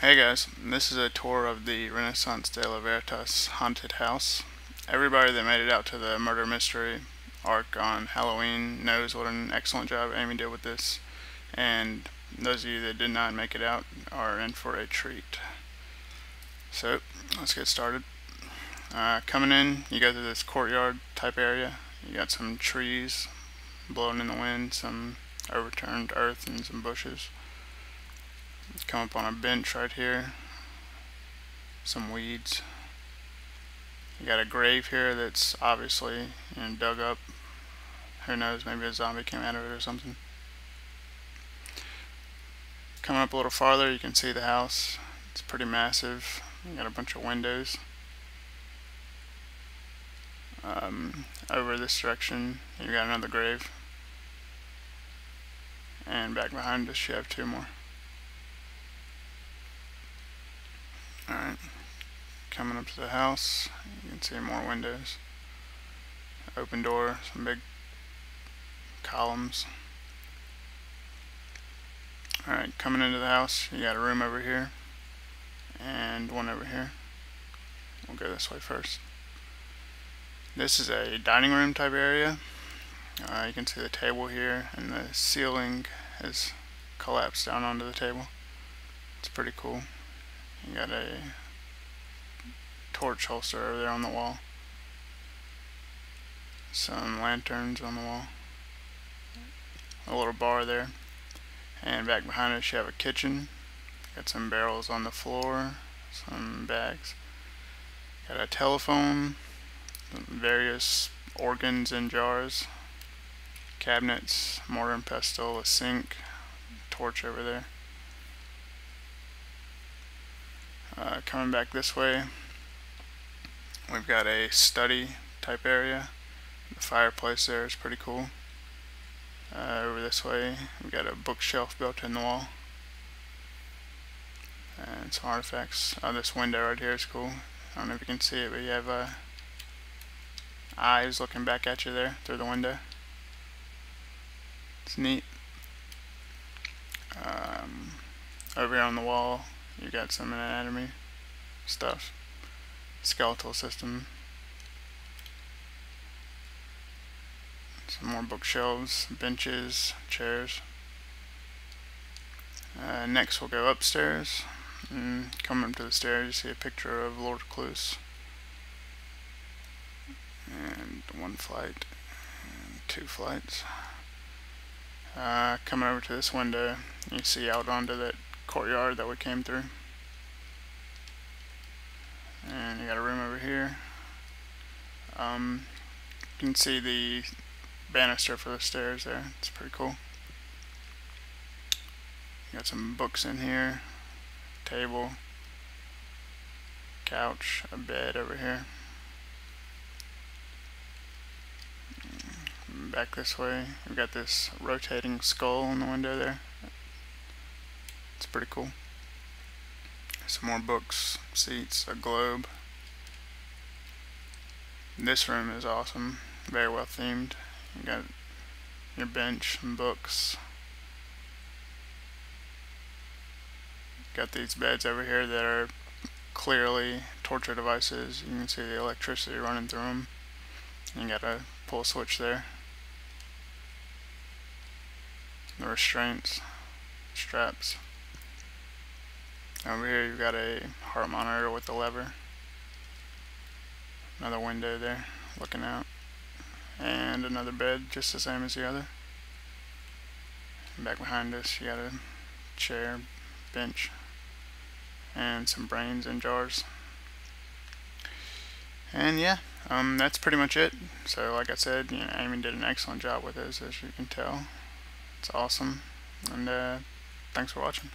Hey guys, this is a tour of the Renaissance de la Veritas haunted house. Everybody that made it out to the murder mystery arc on Halloween knows what an excellent job Amy did with this, and those of you that did not make it out are in for a treat. So let's get started. Coming in, you go through this courtyard type area. You got some trees blowing in the wind, some overturned earth and some bushes. Come up on a bench right here, some weeds. You got a grave here that's obviously dug up. Who knows, maybe a zombie came out of it or something. Coming up a little farther, you can see the house. It's pretty massive. You got a bunch of windows. Over this direction, you got another grave. And back behind us, you have two more. Alright, coming up to the house, you can see more windows, open door, some big columns. Alright, coming into the house, you got a room over here, and one over here. We'll go this way first. This is a dining room type area. You can see the table here, and the ceiling has collapsed down onto the table. It's pretty cool. You got a torch holster over there on the wall. Some lanterns on the wall. A little bar there. And back behind us you have a kitchen. Got some barrels on the floor. Some bags. Got a telephone. Various organs in jars. Cabinets. Mortar and pestle. A sink. Torch over there. Coming back this way, we've got a study type area. The fireplace there is pretty cool. Over this way, we've got a bookshelf built in the wall. And some artifacts. This window right here is cool. I don't know if you can see it, but you have eyes looking back at you there through the window. It's neat. Over here on the wall, you got some anatomy stuff, skeletal system, some more bookshelves, benches, chairs. Next we'll go upstairs, and coming up to the stairs you see a picture of Lord Recluse, and one flight, and two flights. Coming over to this window you see out onto that courtyard that we came through, and you got a room over here. You can see the banister for the stairs there. It's pretty cool. You got some books in here, table, couch, a bed over here. Back this way, we've got this rotating skull in the window there. It's pretty cool. Some more books, seats, a globe. This room is awesome. Very well themed. You got your bench and books. Got these beds over here that are clearly torture devices. You can see the electricity running through them. You got a pull switch there. The restraints, straps. Over here you've got a heart monitor with a lever, another window there looking out, and another bed just the same as the other. And back behind us you got a chair, bench, and some brains in jars. And yeah, that's pretty much it. So like I said, you know, Amy did an excellent job with this, as you can tell. It's awesome, and thanks for watching.